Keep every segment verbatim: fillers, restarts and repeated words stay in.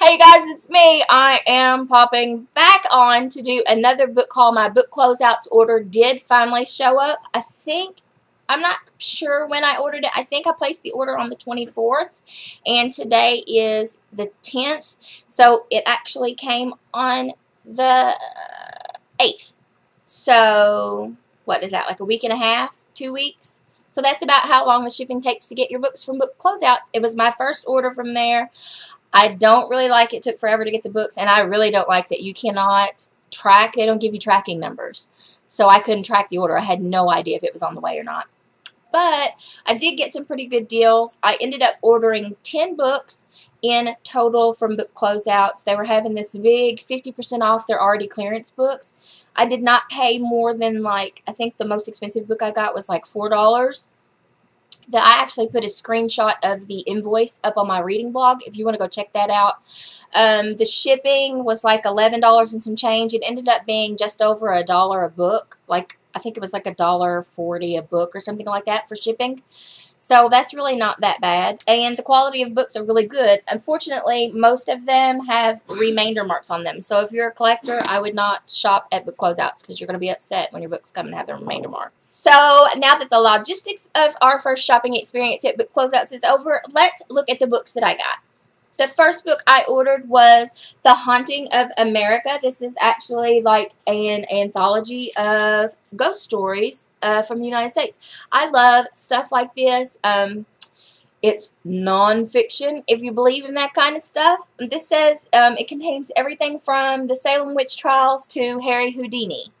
Hey guys, it's me. I am popping back on to do another book haul. My book closeouts order did finally show up. I think, I'm not sure when I ordered it. I think I placed the order on the twenty-fourth, and today is the tenth, so it actually came on the eighth. So, what is that, like a week and a half, two weeks? So that's about how long the shipping takes to get your books from book closeouts. It was my first order from there. I don't really like it. It took forever to get the books, and I really don't like that you cannot track. They don't give you tracking numbers. So I couldn't track the order. I had no idea if it was on the way or not. But I did get some pretty good deals. I ended up ordering ten books in total from book closeouts. They were having this big fifty percent off their already clearance books. I did not pay more than, like, I think the most expensive book I got was like four dollars. That I actually put a screenshot of the invoice up on my reading blog if you want to go check that out. Um, the shipping was like eleven dollars and some change. It ended up being just over a dollar a book. Like, I think it was like a dollar forty a book or something like that for shipping. So that's really not that bad. And the quality of books are really good. Unfortunately, most of them have remainder marks on them. So if you're a collector, I would not shop at book closeouts because you're going to be upset when your books come and have their remainder mark. So now that the logistics of our first shopping experience at book closeouts is over, let's look at the books that I got. The first book I ordered was The Haunting of America. This is actually like an anthology of ghost stories uh, from the United States. I love stuff like this. Um, it's nonfiction, if you believe in that kind of stuff. This says um, it contains everything from the Salem Witch Trials to Harry Houdini.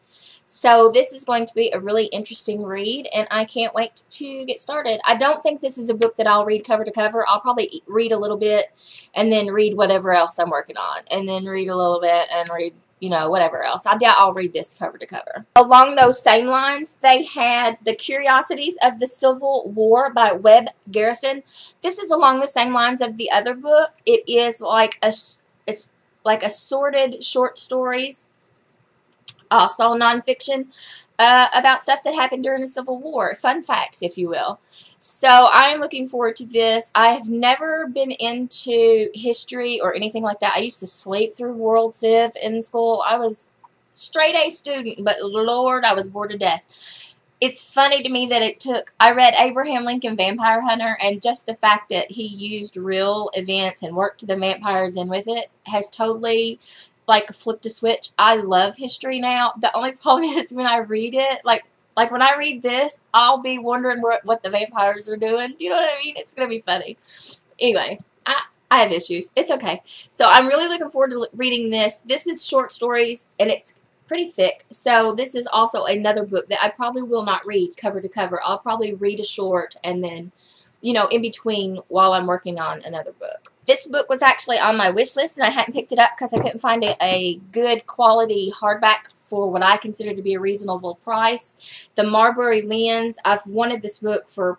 So this is going to be a really interesting read, and I can't wait to get started. I don't think this is a book that I'll read cover to cover. I'll probably read a little bit and then read whatever else I'm working on, and then read a little bit and read, you know, whatever else. I doubt I'll read this cover to cover. Along those same lines, they had The Curiosities of the Civil War by Webb Garrison. This is along the same lines of the other book. It is like a, it's like assorted short stories. Also nonfiction uh, about stuff that happened during the Civil War. Fun facts, if you will. So I'm looking forward to this. I have never been into history or anything like that. I used to sleep through World Civ in school. I was straight A student, but Lord, I was bored to death. It's funny to me that it took, I read Abraham Lincoln, Vampire Hunter, and just the fact that he used real events and worked the vampires in with it has totally like flipped a switch. I love history now. The only problem is when I read it, like like when I read this, I'll be wondering where, what the vampires are doing. Do you know what I mean? It's going to be funny. Anyway, I, I have issues. It's okay. So I'm really looking forward to reading this. This is short stories, and it's pretty thick. So this is also another book that I probably will not read cover to cover. I'll probably read a short and then, you know, in between while I'm working on another book. This book was actually on my wish list, and I hadn't picked it up because I couldn't find a, a good quality hardback for what I consider to be a reasonable price. The Marbury Lens, I've wanted this book for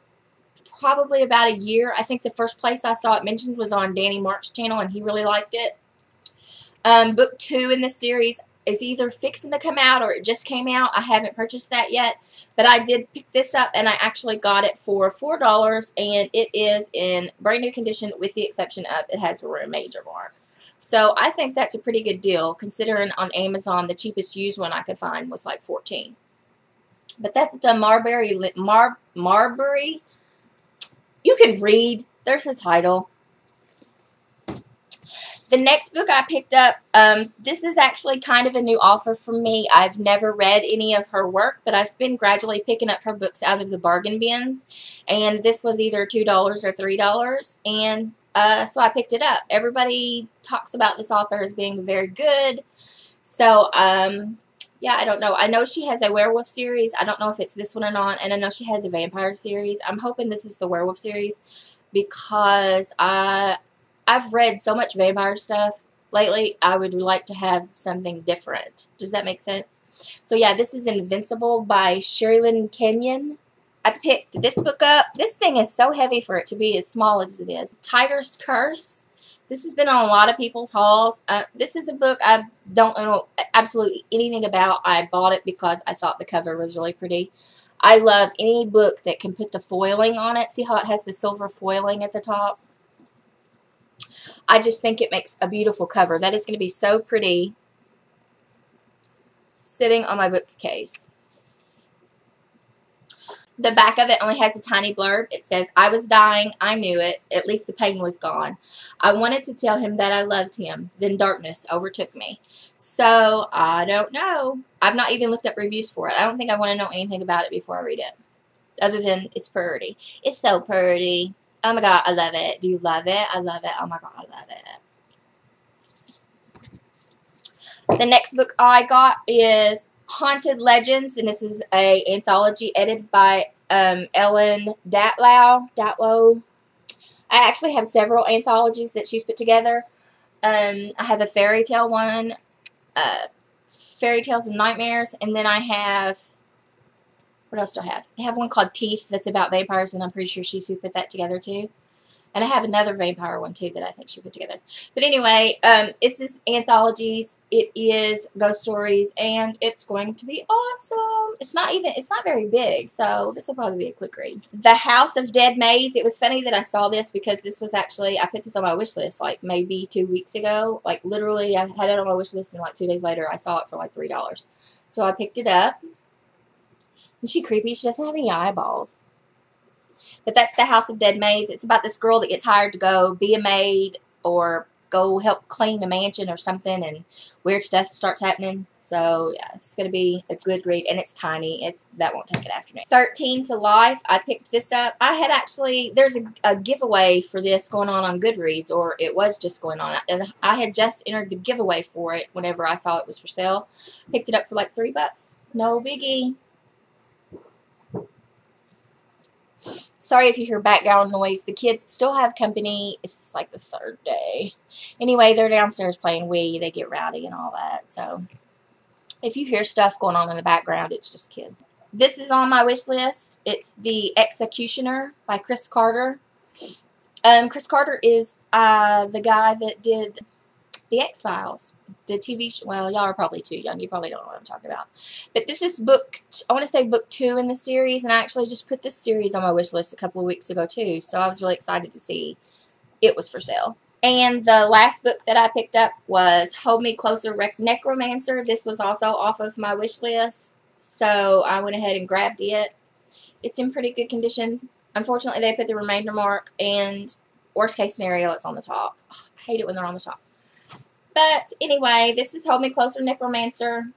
probably about a year. I think the first place I saw it mentioned was on Danny Mark's channel, and he really liked it. Um, book two in this series is either fixing to come out or it just came out. I haven't purchased that yet, but I did pick this up, and I actually got it for four dollars, and it is in brand new condition with the exception of it has a remainder mark. So I think that's a pretty good deal considering on Amazon the cheapest used one I could find was like fourteen dollars. But that's the Marbury, Mar, Marbury. You can read. There's the title. The next book I picked up, um, this is actually kind of a new author for me. I've never read any of her work, but I've been gradually picking up her books out of the bargain bins, and this was either two dollars or three dollars, and uh, so I picked it up. Everybody talks about this author as being very good, so um, yeah, I don't know. I know she has a werewolf series. I don't know if it's this one or not, and I know she has a vampire series. I'm hoping this is the werewolf series because I... I've read so much vampire stuff lately, I would like to have something different. Does that make sense? So yeah, this is Invincible by Sherrilyn Kenyon. I picked this book up. This thing is so heavy for it to be as small as it is. Tiger's Curse. This has been on a lot of people's hauls. Uh, this is a book I don't know absolutely anything about. I bought it because I thought the cover was really pretty. I love any book that can put the foiling on it. See how it has the silver foiling at the top? I just think it makes a beautiful cover. That is going to be so pretty sitting on my bookcase. The back of it only has a tiny blurb. It says, I was dying. I knew it. At least the pain was gone. I wanted to tell him that I loved him. Then darkness overtook me. So, I don't know. I've not even looked up reviews for it. I don't think I want to know anything about it before I read it. Other than it's pretty. It's so pretty. Oh my god, I love it. Do you love it? I love it. Oh my god, I love it. The next book I got is Haunted Legends, and this is a anthology edited by um, Ellen Datlow. Datlow. I actually have several anthologies that she's put together. Um, I have a fairy tale one, uh, Fairy Tales and Nightmares, and then I have, what else do I have? I have one called Teeth that's about vampires, and I'm pretty sure she's who put that together too. And I have another vampire one, too, that I think she put together. But anyway, um, it's this anthologies. It is ghost stories, and it's going to be awesome. It's not even, it's not very big, so this will probably be a quick read. The House of Dead Maids. It was funny that I saw this because this was actually, I put this on my wish list, like, maybe two weeks ago. Like, literally, I had it on my wish list, and, like, two days later, I saw it for, like, three dollars. So I picked it up. Isn't she creepy? She doesn't have any eyeballs. But that's The House of Dead Maids. It's about this girl that gets hired to go be a maid or go help clean the mansion or something, and weird stuff starts happening. So, yeah, it's going to be a good read, and it's tiny. It's that won't take an afternoon. Thirteen to Life. I picked this up. I had actually, there's a, a giveaway for this going on on Goodreads, or it was just going on. And I had just entered the giveaway for it whenever I saw it was for sale. Picked it up for like three bucks. No biggie. Sorry if you hear background noise. The kids still have company. It's like the third day. Anyway, they're downstairs playing Wii. They get rowdy and all that. So if you hear stuff going on in the background, it's just kids. This is on my wish list. It's The Executioner by Chris Carter. Um, Chris Carter is uh, the guy that did The X-Files, the T V show. Well, y'all are probably too young. You probably don't know what I'm talking about. But this is book, I want to say book two in the series, and I actually just put this series on my wish list a couple of weeks ago too, so I was really excited to see it was for sale. And the last book that I picked up was Hold Me Closer, Necromancer. This was also off of my wish list, so I went ahead and grabbed it. It's in pretty good condition. Unfortunately, they put the remainder mark, and worst case scenario, it's on the top. Ugh, I hate it when they're on the top. But anyway, this is Hold Me Closer, Necromancer.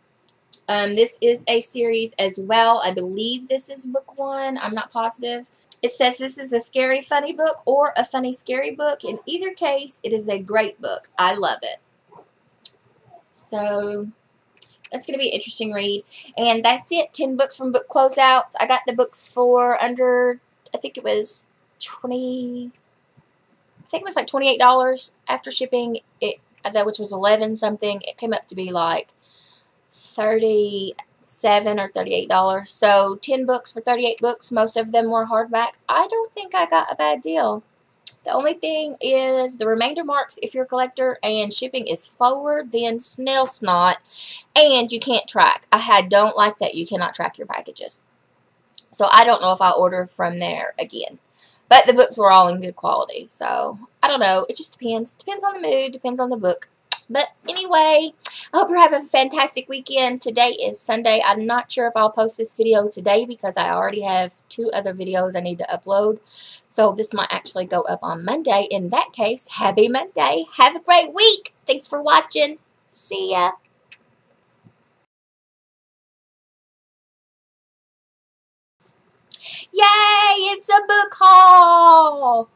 Um, this is a series as well. I believe this is book one. I'm not positive. It says this is a scary, funny book or a funny, scary book. In either case, it is a great book. I love it. So that's going to be an interesting read. And that's it. Ten books from Book Closeouts. I got the books for under, I think it was twenty, I think it was like twenty-eight dollars after shipping. It which was eleven something, it came up to be like thirty-seven or thirty-eight dollars. So ten books for thirty-eight books. Most of them were hardback. I don't think I got a bad deal. The only thing is the remainder marks if you're a collector, and shipping is slower than snail snot, and you can't track. I don't like that you cannot track your packages. So I don't know if I order from there again. But the books were all in good quality, so I don't know. It just depends. Depends on the mood. Depends on the book. But anyway, I hope you're having a fantastic weekend. Today is Sunday. I'm not sure if I'll post this video today because I already have two other videos I need to upload. So this might actually go up on Monday. In that case, happy Monday. Have a great week. Thanks for watching. See ya. Yay! It's a book haul!